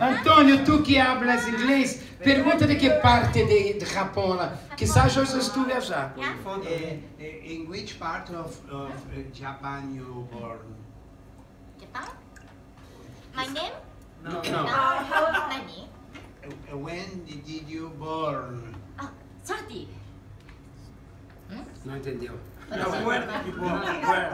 Antonio, tu que hablas inglês, pergunta de que parte do Japão, que coisas tu viajar. In which part of Japan you born? Japan? My name? No. No. My name? When did you born? 30. Não entendeu. Where did you born?